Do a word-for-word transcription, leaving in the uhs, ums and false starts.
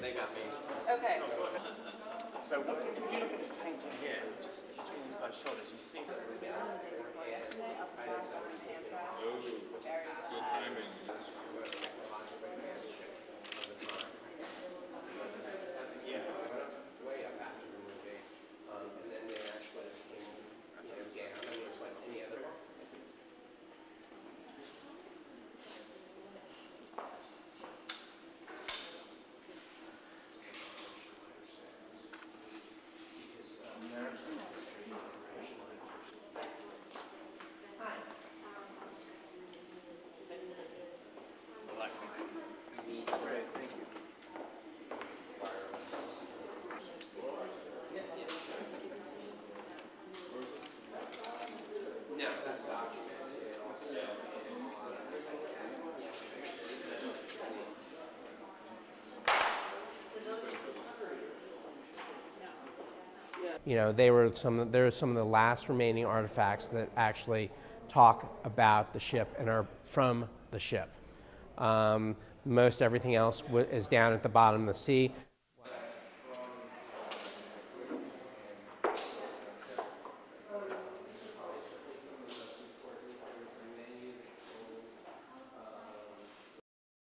they got me. Okay. So if you look at this painting here, just between these guys' shoulders, you see that. Good timing. Yeah, way up after the movie, um, and then they actually came, you know, down. I mean, it's like any other. You know, they were some. They're some of the last remaining artifacts that actually talk about the ship and are from the ship. Um, most everything else w is down at the bottom of the sea.